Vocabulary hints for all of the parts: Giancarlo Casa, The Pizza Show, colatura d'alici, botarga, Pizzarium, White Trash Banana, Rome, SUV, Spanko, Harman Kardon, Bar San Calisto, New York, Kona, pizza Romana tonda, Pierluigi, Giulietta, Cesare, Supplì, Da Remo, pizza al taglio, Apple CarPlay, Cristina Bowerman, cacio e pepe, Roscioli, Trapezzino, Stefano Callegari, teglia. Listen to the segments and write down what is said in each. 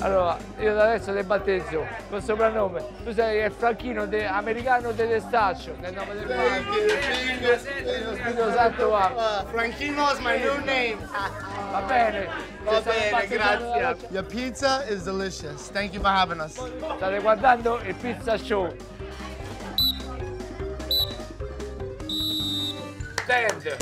Allora, io adesso ti battezzo col soprannome. Tu sei il Franchino americano del Testaccio, nel nome del Padre, dello Spirito Santo. Franchino is my new name. Va bene, va bene, grazie. Your pizza is delicious. Thank you for having us. State guardando il Pizza Show. Stand.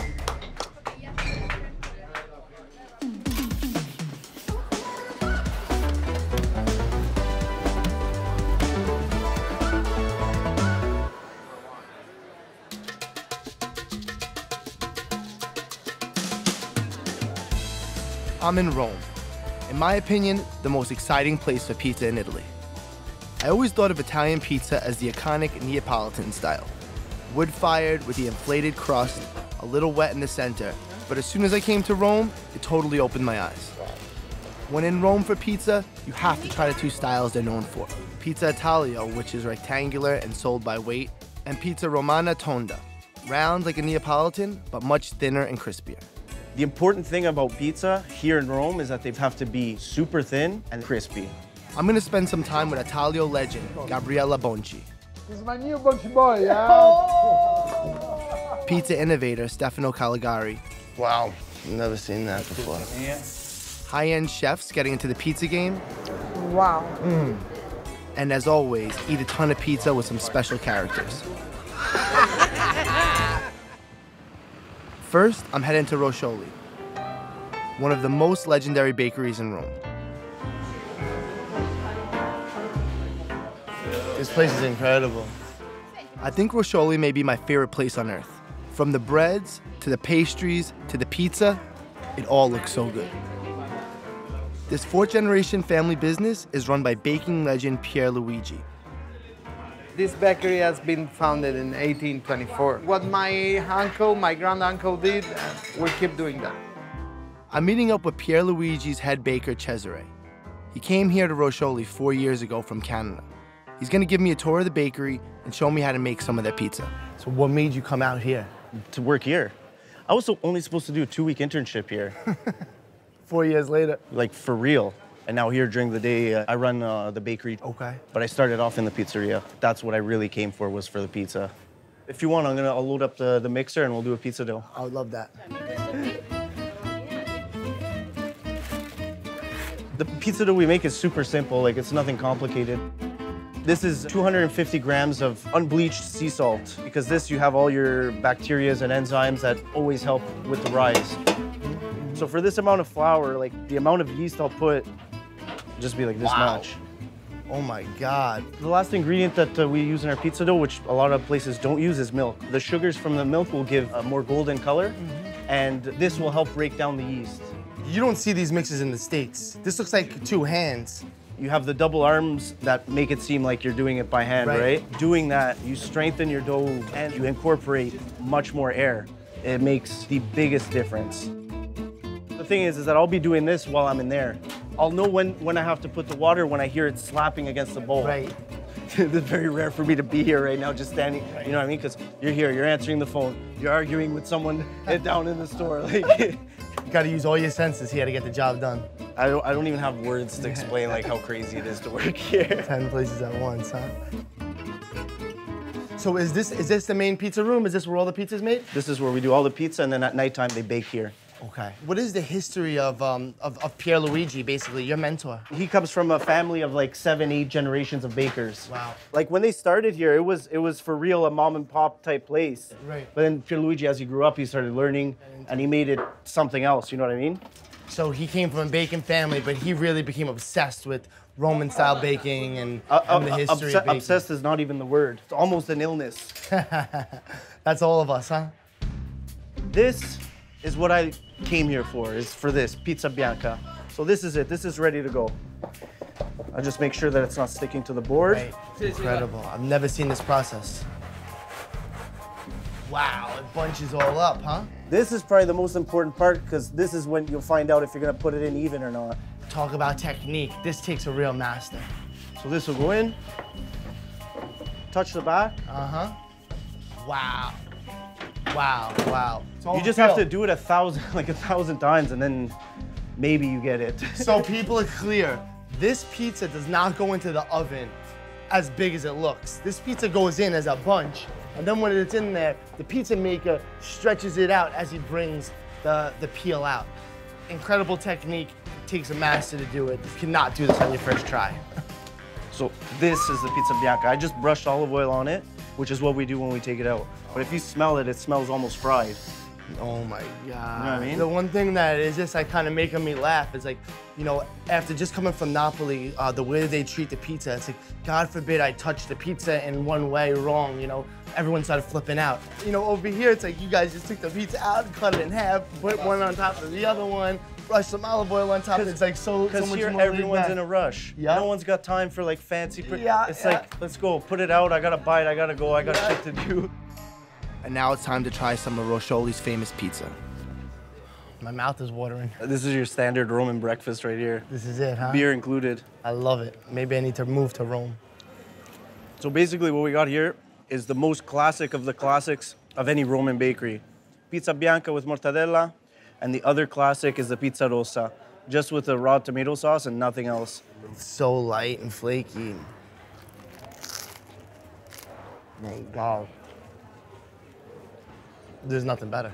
I'm in Rome, in my opinion, the most exciting place for pizza in Italy. I always thought of Italian pizza as the iconic Neapolitan style. Wood-fired with the inflated crust, a little wet in the center, but as soon as I came to Rome, it totally opened my eyes. When in Rome for pizza, you have to try the two styles they're known for. Pizza al taglio, which is rectangular and sold by weight, and pizza Romana tonda, round like a Neapolitan, but much thinner and crispier. The important thing about pizza here in Rome is that they have to be super thin and crispy. I'm going to spend some time with Italian legend, Gabriella Bonci. This is my new Bonci boy, yeah? Oh! Pizza innovator, Stefano Callegari. Wow, never seen that before. Yeah. High-end chefs getting into the pizza game. Wow. Mm. And as always, eat a ton of pizza with some special characters. First, I'm heading to Roscioli, one of the most legendary bakeries in Rome. This place is incredible. I think Roscioli may be my favorite place on earth. From the breads, to the pastries, to the pizza, it all looks so good. This fourth-generation family business is run by baking legend Pierluigi. This bakery has been founded in 1824. What my uncle, my grand-uncle did, we keep doing that. I'm meeting up with Pierluigi's head baker, Cesare. He came here to Roscioli 4 years ago from Canada. He's gonna give me a tour of the bakery and show me how to make some of that pizza. So what made you come out here? To work here. I was only supposed to do a 2-week internship here. 4 years later. Like, for real. And now here during the day, I run the bakery. Okay. But I started off in the pizzeria. That's what I really came for, was for the pizza. If you want, I'll load up the mixer and we'll do a pizza dough. I would love that. The pizza dough we make is super simple. Like, it's nothing complicated. This is 250 grams of unbleached sea salt. Because this, you have all your bacterias and enzymes that always help with the rise. So for this amount of flour, like, the amount of yeast I'll put, just be like this much. Oh my God. The last ingredient that we use in our pizza dough, which a lot of places don't use, is milk. The sugars from the milk will give a more golden color, and this will help break down the yeast. You don't see these mixes in the States. This looks like two hands. You have the double arms that make it seem like you're doing it by hand, right? Doing that, you strengthen your dough and you incorporate much more air. It makes the biggest difference. The thing is that I'll be doing this while I'm in there. I'll know when I have to put the water when I hear it slapping against the bowl. Right. It's very rare for me to be here right now, just standing, you know what I mean? Because you're here, you're answering the phone, you're arguing with someone down in the store. Like, you gotta use all your senses here to get the job done. I don't even have words to explain like how crazy it is to work here. 10 places at once, huh? So is this the main pizza room? Is this where all the pizza's made? This is where we do all the pizza, and then at nighttime they bake here. Okay. What is the history of Pierluigi, basically, your mentor? He comes from a family of like 7, 8 generations of bakers. Wow. Like, when they started here, it was for real a mom and pop type place. Right. But then Pierluigi, as he grew up, he started learning and he made it something else, you know what I mean? So he came from a baking family, but he really became obsessed with Roman style baking and the history of baking. Obsessed is not even the word. It's almost an illness. That's all of us, huh? This is what I came here for, is for this, pizza bianca. So this is it, this is ready to go. I just make sure that it's not sticking to the board. Right. Incredible, I've never seen this process. Wow, it bunches all up, huh? This is probably the most important part, because this is when you'll find out if you're gonna put it in even or not. Talk about technique, this takes a real master. So this will go in, touch the back. Uh-huh, wow. Wow, wow. You just have to do it 1,000 times and then maybe you get it. So people are clear. This pizza does not go into the oven as big as it looks. This pizza goes in as a bunch, and then when it's in there, the pizza maker stretches it out as he brings the peel out. Incredible technique. It takes a master to do it. You cannot do this on your first try. So this is the pizza bianca. I just brushed olive oil on it, which is what we do when we take it out. But if you smell it, it smells almost fried. Oh my God. You know what I mean? The one thing that is just like kind of making me laugh is like, you know, after just coming from Napoli, the way they treat the pizza, it's like, God forbid I touch the pizza in one way wrong, you know? Everyone started flipping out. You know, over here, it's like you guys just took the pizza out, cut it in half, put one on top of the other one, brush some olive oil on top. It's like so much here, more everyone's in a rush. Yeah. No one's got time for like fancy. Yeah, it's like, let's go, put it out, I gotta bite, I gotta go, I got shit to do. And now it's time to try some of Roscioli's famous pizza. My mouth is watering. This is your standard Roman breakfast right here. This is it, huh? Beer included. I love it. Maybe I need to move to Rome. So basically what we got here is the most classic of the classics of any Roman bakery. Pizza bianca with mortadella, and the other classic is the pizza rossa, just with the raw tomato sauce and nothing else. It's so light and flaky. My God. There's nothing better.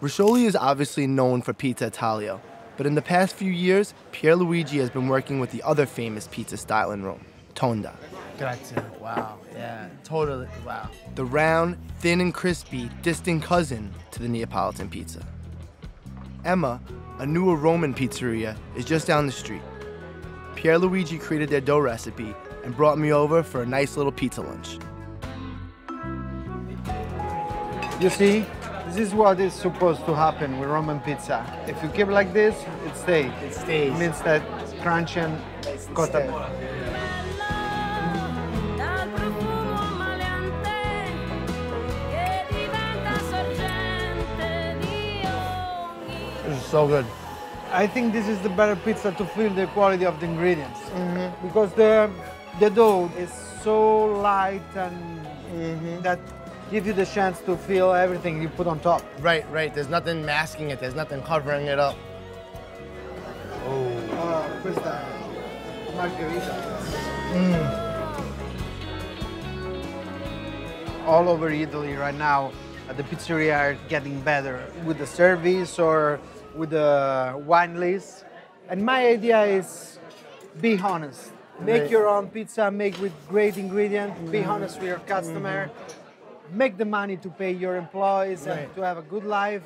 Roscioli is obviously known for pizza al taglio, but in the past few years, Pierluigi has been working with the other famous pizza style in Rome, tonda. Grazie. Wow, yeah, totally, wow. The round, thin and crispy, distant cousin to the Neapolitan pizza. Emma, a newer Roman pizzeria, is just down the street. Pierluigi created their dough recipe and brought me over for a nice little pizza lunch. You see, this is what is supposed to happen with Roman pizza. If you keep like this, it stays. It stays. It means that crunch and cotta. This is so good. I think this is the better pizza to feel the quality of the ingredients. Mm-hmm. Because the dough is so light and mm-hmm. that give you the chance to feel everything you put on top. Right, right. There's nothing masking it. There's nothing covering it up. Oh. Questa margherita. Mm. All over Italy right now, the pizzeria are getting better with the service or with the wine list. And my idea is be honest. Make your own pizza, make with great ingredients, be honest with your customer. Make the money to pay your employees and to have a good life,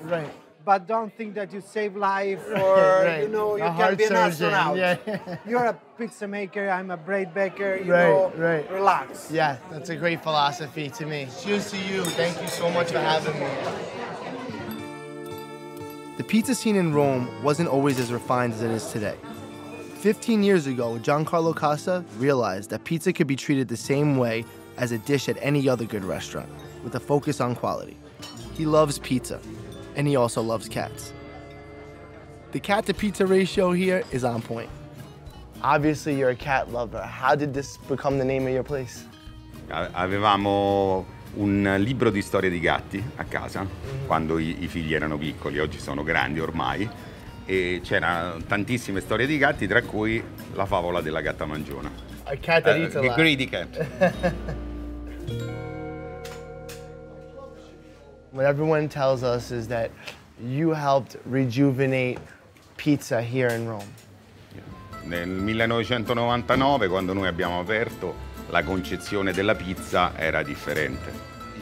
but don't think that you save life or, you know, you can be an astronaut. Yeah. You're a pizza maker, I'm a bread baker, you know, relax. Yeah, that's a great philosophy to me. Cheers to you. Thank you so much for having me. The pizza scene in Rome wasn't always as refined as it is today. 15 years ago, Giancarlo Casa realized that pizza could be treated the same way as a dish at any other good restaurant, with a focus on quality. He loves pizza, and he also loves cats. The cat to pizza ratio here is on point. Obviously, you're a cat lover. How did this become the name of your place? Avevamo un libro di storie di gatti a casa, quando i figli erano piccoli, oggi sono grandi ormai, e c'erano tantissime storie di gatti, tra cui la favola della gatta mangiona. A cat that eats a lot. Greedy cat. What everyone tells us is that you helped rejuvenate pizza here in Rome. Nel 1999, quando noi abbiamo aperto, la concezione della pizza era differente.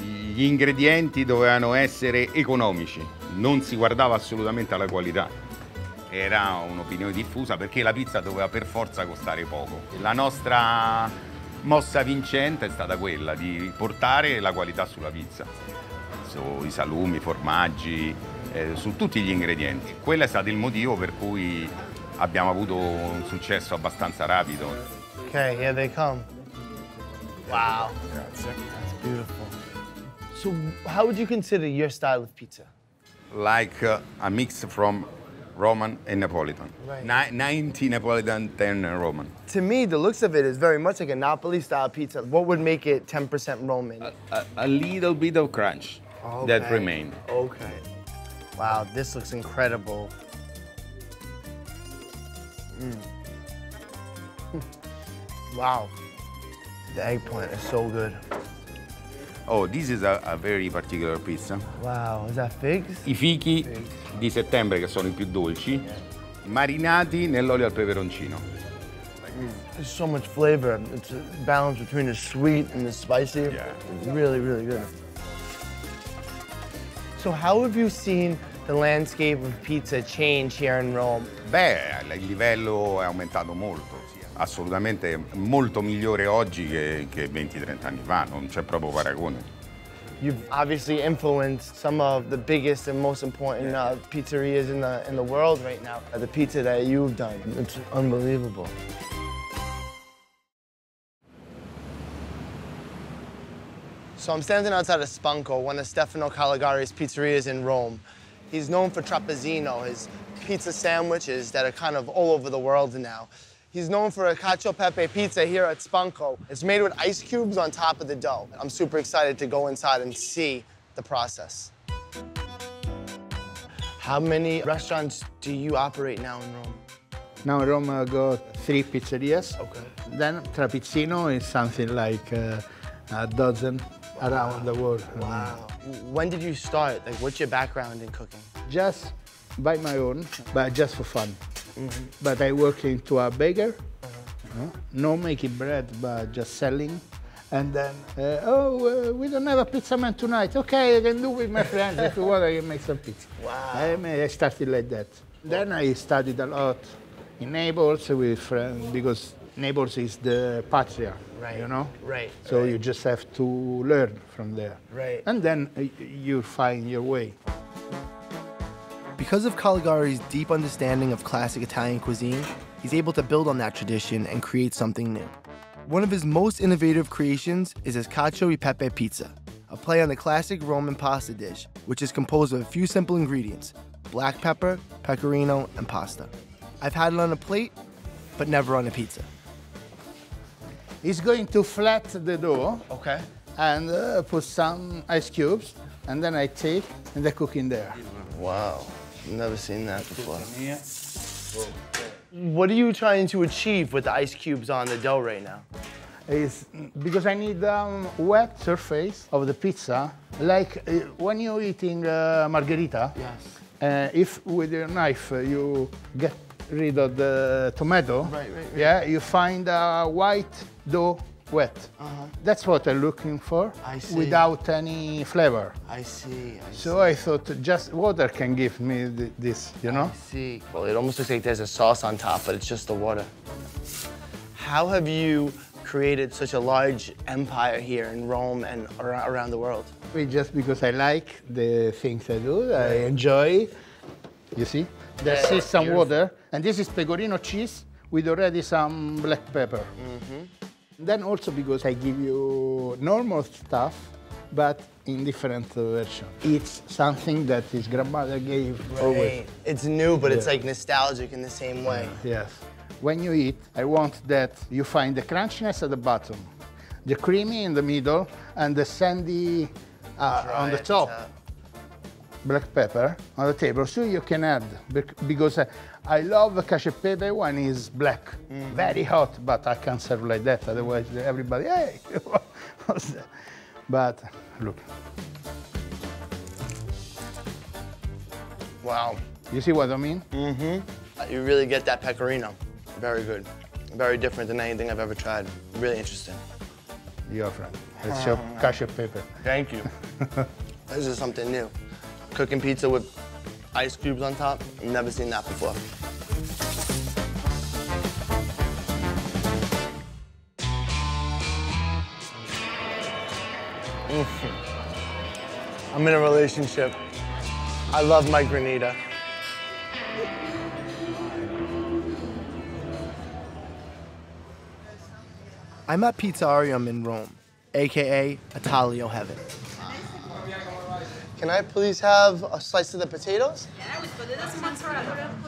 Gli ingredienti dovevano essere economici, non si guardava assolutamente alla qualità. Era un'opinione diffusa perché la pizza doveva per forza costare poco. La nostra mossa vincente è stata quella di portare la qualità sulla pizza. I salumi, i formaggi, su tutti gli ingredienti. Quello è stato il motivo per cui abbiamo avuto un successo abbastanza rapido. Ok, here they come. Wow. Grazie. That's beautiful. So, how would you consider your style of pizza? Like a mix from Roman and Neapolitan. Right. 90 Neapolitan, 10 Roman. To me, the looks of it is very much like a Napoli-style pizza. What would make it 10% Roman? A little bit of crunch. Okay. That remained. Okay. Wow, this looks incredible. Mm. Wow. The eggplant is so good. Oh, this is a very particular pizza. Wow, is that figs? I fichi di settembre, che sono I più dolci, marinati nell'olio al peperoncino. There's so much flavor. It's a balance between the sweet and the spicy. Yeah. It's really, really good. So how have you seen the landscape of pizza change here in Rome? Beh, il livello è aumentato molto. Assolutamente molto migliore oggi che 20-30 anni fa. Non c'è proprio paragone. You've obviously influenced some of the biggest and most important pizzerias in the world right now. The pizza that you've done, it's unbelievable. So I'm standing outside of Spanko, one of Stefano Callegari's pizzerias in Rome. He's known for trapezzino, his pizza sandwiches that are kind of all over the world now. He's known for a cacio e pepe pizza here at Spanko. It's made with ice cubes on top of the dough. I'm super excited to go inside and see the process. How many restaurants do you operate now in Rome? Now in Rome I got 3 pizzerias. Okay. Then trapezzino is something like a dozen. Around the world. Wow. When did you start? Like, what's your background in cooking? Just by my own, but just for fun. But I worked into a baker, no making bread, but just selling. And then, we don't have a pizza man tonight. Okay, I can do with my friends. If you want, I can make some pizza. Wow. I started like that. Then I studied a lot in neighbors with friends, because neighbors is the patria, you know? Right. So you just have to learn from there. Right. And then you find your way. Because of Callegari's deep understanding of classic Italian cuisine, he's able to build on that tradition and create something new. One of his most innovative creations is his cacio e pepe pizza, a play on the classic Roman pasta dish, which is composed of a few simple ingredients: black pepper, pecorino, and pasta. I've had it on a plate, but never on a pizza. He's going to flatten the dough, and put some ice cubes, and then I take and I cook in there. Wow, I've never seen that before. What are you trying to achieve with the ice cubes on the dough right now? It's because I need wet surface of the pizza, like when you're eating margherita. Yes. If with your knife you get rid of the tomato, yeah, you find a white dough wet. That's what I'm looking for, without any flavor. I see. So I thought just water can give me this, you know? I see. Well, it almost looks like there's a sauce on top, but it's just the water. How have you created such a large empire here in Rome and around the world? Just because I like the things I do, I enjoy. You see? There's some water, and this is pecorino cheese with already some black pepper. Then also because I give you normal stuff, but in different version. It's something that his grandmother gave always. It's new, but it's like nostalgic in the same way. Yes. When you eat, I want that you find the crunchiness at the bottom, the creamy in the middle, and the sandy on the top. Black pepper on the table, so you can add, because I love cacio e pepe when it's black, very hot, but I can't serve like that, otherwise everybody, hey, what's that? But look. Wow. You see what I mean? You really get that pecorino. Very good. Very different than anything I've ever tried. Really interesting. Your friend, it's your cacio e pepe. Thank you. This is something new. Cooking pizza with ice cubes on top. I've never seen that before. I'm in a relationship. I love my granita. I'm at Pizzarium in Rome, AKA Italio Heaven. Can I please have a slice of the potatoes?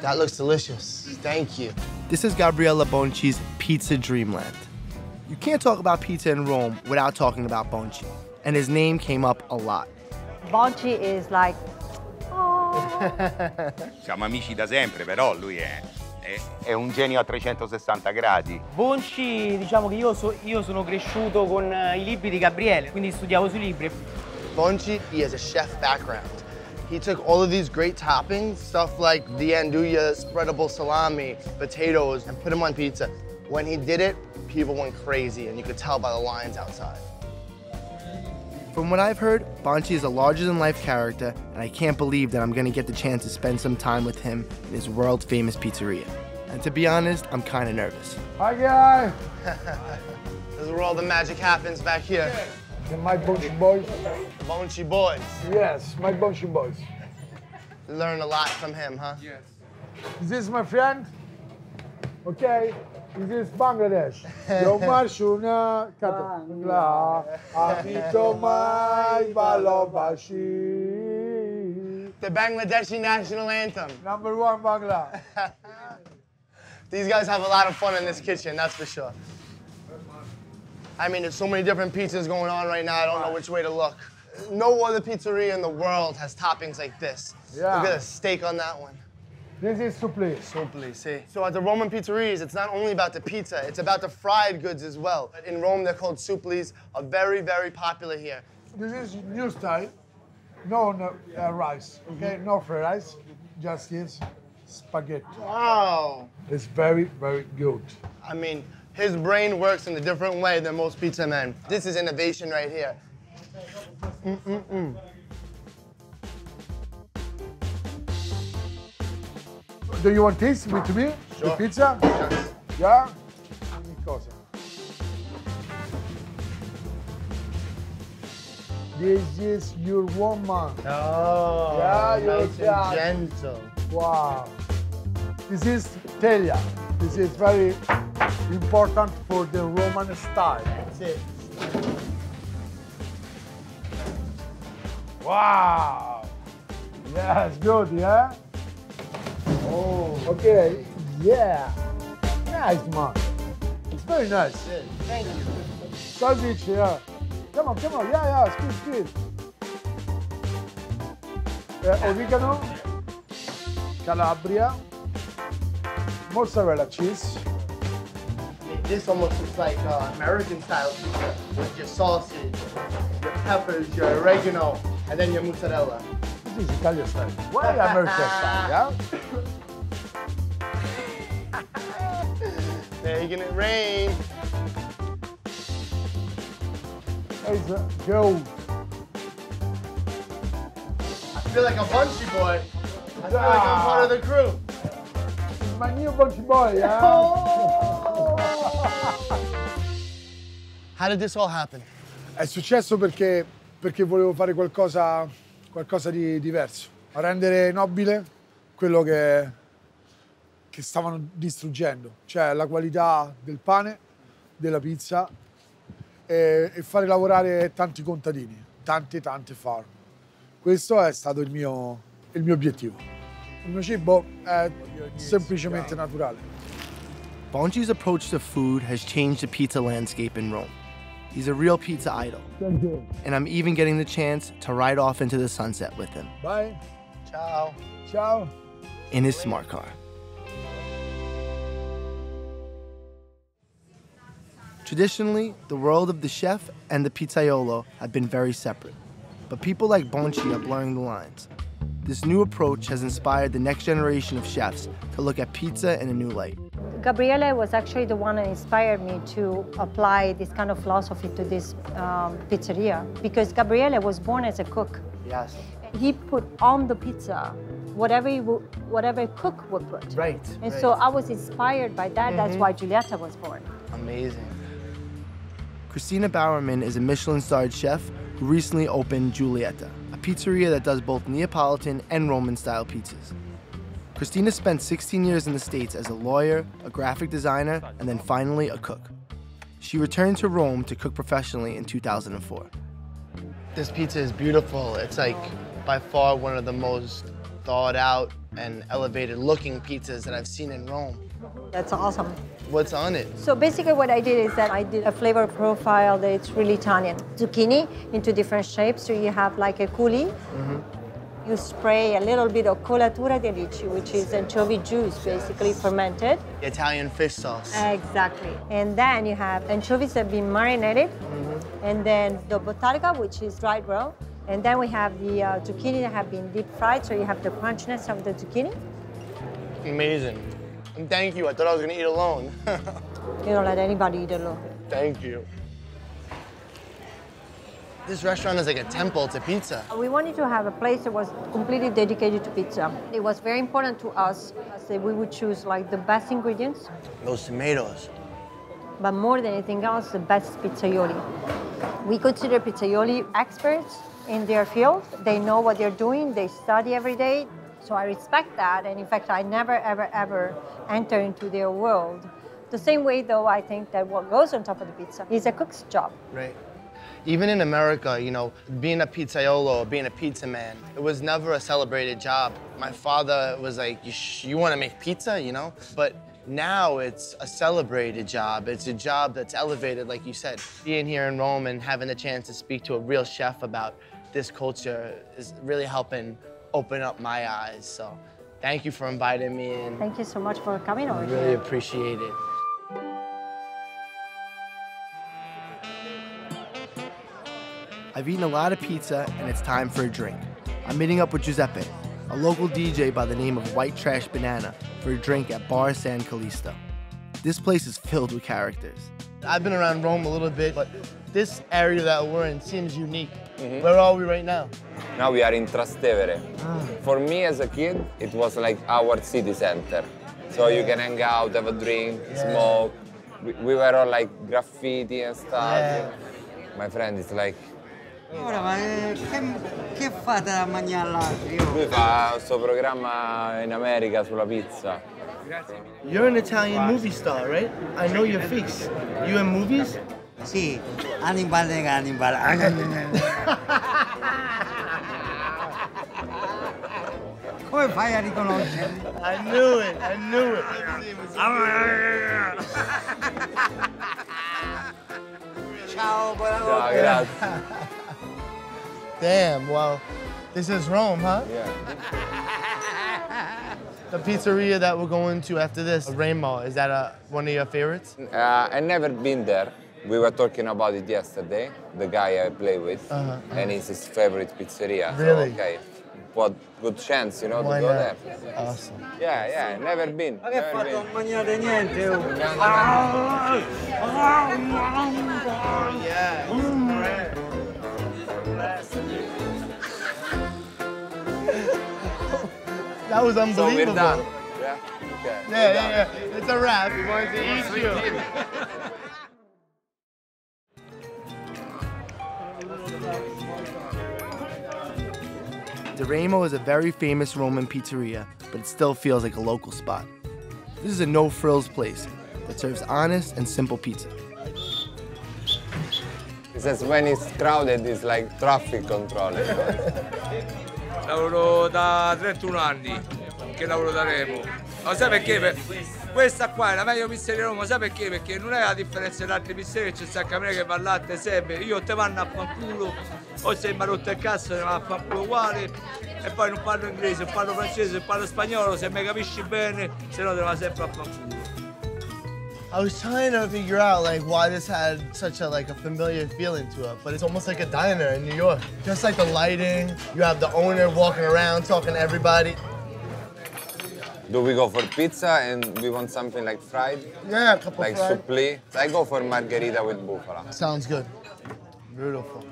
That looks delicious. Thank you. This is Gabriella Bonci's Pizza Dreamland. You can't talk about pizza in Rome without talking about Bonci, and his name came up a lot. Bonci is like, oh. Siamo amici da sempre, però lui è è un genio a 360 gradi. Bonci, diciamo che io sono cresciuto con i libri di Gabriele, quindi studiavo sui libri. Bonci, he has a chef background. He took all of these great toppings, stuff like the andouille, spreadable salami, potatoes, and put them on pizza. When he did it, people went crazy, and you could tell by the lines outside. From what I've heard, Bonci is a larger-than-life character, and I can't believe that I'm going to get the chance to spend some time with him in his world-famous pizzeria. And to be honest, I'm kind of nervous. Hi, guys! This is where all the magic happens back here. And my Bonci boys. Bonci boys? Yes, my Bonci boys. Learned a lot from him, huh? Yes. Is this my friend? Okay. This is Bangladesh. Yo marshuna katla abito mai balobashi. The Bangladeshi national anthem. #1 Bangla. These guys have a lot of fun in this kitchen, that's for sure. I mean, there's so many different pizzas going on right now, I don't know which way to look. No other pizzeria in the world has toppings like this. Yeah. Look at the steak on that one. This is supplé. Supplé, see. So at the Roman pizzerias, it's not only about the pizza, it's about the fried goods as well. In Rome, they're called supplés, are very, very popular here. This is new style. No rice, okay? Mm-hmm. No fried rice, just this spaghetti. Wow. It's very, very good. I mean, his brain works in a different way than most pizza men. This is innovation right here. Do you want this with me? Sure. The pizza? Yes. Yeah? This is your woman. Oh. Yeah, you're nice and gentle. Wow. This is teglia. This is very important for the Roman style. That's it. Wow. Yeah, it's good, yeah? Oh. Okay, yeah. Nice, man. It's very nice. Thank you. Sausage, yeah. Come on, come on. Yeah, yeah, squeeze, squeeze. Oregano. Calabria. Mozzarella cheese. This almost looks like American style pizza with your sausage, your peppers, your oregano, and then your mozzarella. This is Italian style. Why American style, yeah? Making it rain. There's a gold. I feel like a Bonci boy. I feel like I'm part of the crew. It's my new Bonci boy, yeah? How did this all happen? È successo perché volevo fare qualcosa di diverso. A rendere nobile quello che stavano distruggendo, cioè la qualità del pane, della pizza e fare lavorare tanti contadini, tante farm. Questo è stato il mio obiettivo. Il mio cibo è semplicemente naturale. Bonci's approach to food has changed the pizza landscape in Rome. He's a real pizza idol. And I'm even getting the chance to ride off into the sunset with him. Bye. Ciao. Ciao. In his smart car. Traditionally, the world of the chef and the pizzaiolo have been very separate, but people like Bonci are blurring the lines. This new approach has inspired the next generation of chefs to look at pizza in a new light. Gabriella was actually the one that inspired me to apply this kind of philosophy to this pizzeria, because Gabriella was born as a cook. Yes. He put on the pizza whatever a cook would put. Right. And so I was inspired by that. That's why Giulietta was born. Amazing. Cristina Bowerman is a Michelin-starred chef who recently opened Giulietta, a pizzeria that does both Neapolitan and Roman-style pizzas. Cristina spent 16 years in the States as a lawyer, a graphic designer, and then finally a cook. She returned to Rome to cook professionally in 2004. This pizza is beautiful. It's like by far one of the most thought out and elevated looking pizzas that I've seen in Rome. That's awesome. What's on it? So basically what I did is that I did a flavor profile that it's really Italian. Zucchini into different shapes. So you have like a coulis, You spray a little bit of colatura d'alici, which is anchovy juice, basically fermented. Italian fish sauce. Exactly. And then you have anchovies that have been marinated, and then the botarga, which is dried raw. And then we have the zucchini that have been deep fried, so you have the crunchiness of the zucchini. Amazing. And thank you. I thought I was going to eat alone. You don't let anybody eat alone. Thank you. This restaurant is like a temple to pizza. We wanted to have a place that was completely dedicated to pizza. It was very important to us that we would choose like the best ingredients. Those tomatoes. But more than anything else, the best pizzaioli. We consider pizzaioli experts in their field. They know what they're doing. They study every day. So I respect that. And in fact, I never, ever, ever enter into their world. The same way, though, I think that what goes on top of the pizza is a cook's job. Right. Even in America, you know, being a pizzaiolo, being a pizza man, it was never a celebrated job. My father was like, you want to make pizza, you know? But now it's a celebrated job. It's a job that's elevated, like you said. Being here in Rome and having the chance to speak to a real chef about this culture is really helping open up my eyes. So thank you for inviting me in. Thank you so much for coming over here. I really appreciate it. I've eaten a lot of pizza, and it's time for a drink. I'm meeting up with Giuseppe, a local DJ by the name of White Trash Banana, for a drink at Bar San Calisto. This place is filled with characters. I've been around Rome a little bit, but this area that we're in seems unique. Where are we right now? Now we are in Trastevere. For me as a kid, it was like our city center. So you can hang out, have a drink, smoke. We were all like graffiti and stuff. My friend is like, ora, ma che fate da mangiare l'altro? Lui fa questo programma in America sulla pizza. You're an Italian movie star, right? I know your face. You in movies? Sì, Hannibal. Come fai a riconoscermi? I knew it. Ciao, buonanotte. Grazie. Damn, well, this is Rome, huh? Yeah. The pizzeria that we're going to after this, Remo, is that one of your favorites? I've never been there. We were talking about it yesterday, the guy I play with, and it's his favorite pizzeria. Really? So, okay, what good chance, you know, to go there. Awesome. Yeah, never been. Yeah. That was unbelievable. So we're done. Yeah. Okay. Yeah. It's a wrap. We wanted to eat you. Da Remo is a very famous Roman pizzeria, but it still feels like a local spot. This is a no-frills place that serves honest and simple pizza. It says when it's crowded, it's like traffic control. Lavoro da 31 anni che lavoro da Remo. Ma sai perché? Questa qua è la meglio pizzeria di Roma, sai perché? Perché non è la differenza delle altre pizzerie, c'è sta camera che va al latte sempre, io te vanno a fanculo, o sei mi ha rotto il cazzo te vanno a fanculo uguale, e poi non parlo inglese, parlo francese, parlo spagnolo, se mi capisci bene, se no te va sempre a fanculo. I was trying to figure out like why this had such a like a familiar feeling to it, but it's almost like a diner in New York. Just like the lighting, you have the owner walking around talking to everybody. Do we go for pizza and we want something like fried? Yeah, a couple like fried. Like supplì. I go for margherita with bufala. Sounds good. Beautiful.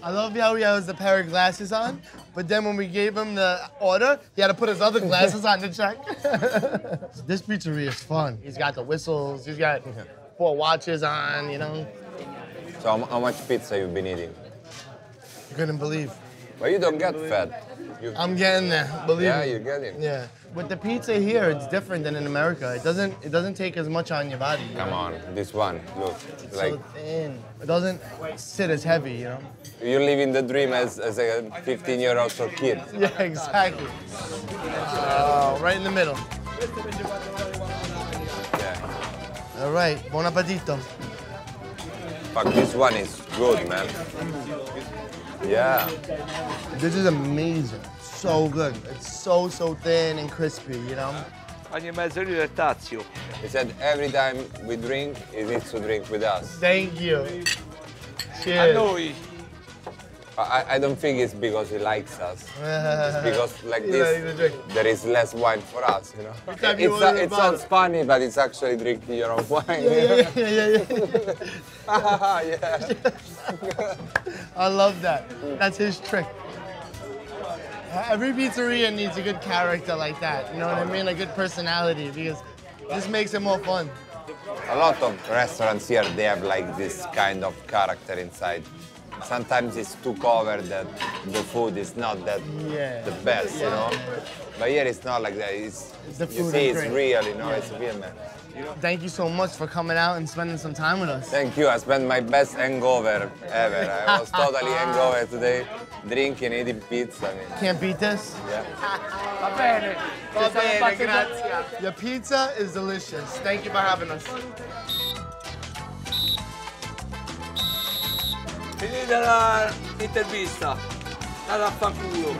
I love how he has the pair of glasses on, but then when we gave him the order, he had to put his other glasses on to check. This pizzeria is fun. He's got the whistles, he's got 4 watches on, you know? So how much pizza you've been eating? You couldn't believe. But you don't get fat. I'm getting there, believe me. Yeah, you're getting. Yeah. With the pizza here, it's different than in America. It doesn't take as much on your body. Come on, this one, look. It's like, so thin. It doesn't sit as heavy, you know? You're living the dream as a 15-year-old kid. Yeah, exactly. Right in the middle. Yeah. All right, buon appetito. Fuck, this one is Good, man. Yeah. This is amazing. So good. It's so thin and crispy, you know? Ogni mezz'ora è tazio. He said every time we drink, he needs to drink with us. Thank you. Cheers. A noi. I don't think it's because he likes us. It's because like this, there is less wine for us, you know. It sounds funny, but it's actually drinking your own wine. Yeah. I love that. That's his trick. Every pizzeria needs a good character like that. You know what I mean? A good personality, because this makes it more fun. A lot of restaurants here, they have like this kind of character inside. Sometimes it's too covered that the food is not that the best, you know? But here it's not like that. It's the food you see, it's real, you know? Yeah. It's real, man. Thank you so much for coming out and spending some time with us. Thank you. I spent my best hangover ever. I was totally hangover today, drinking, eating pizza. I mean. Can't beat this? Yeah. Va bene. Va bene, grazie. Your pizza is delicious. Thank you for having us. Finita l'intervista, andate a fanculo.